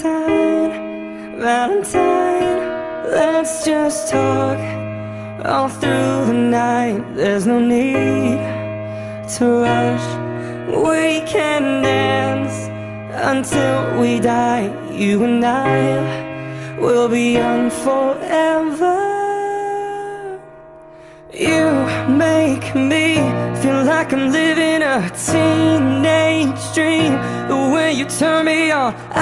Valentine, Valentine, let's just talk all through the night. There's no need to rush. We can dance until we die. You and I will be young forever. You make me feel like I'm living a teenage dream. The way you turn me on,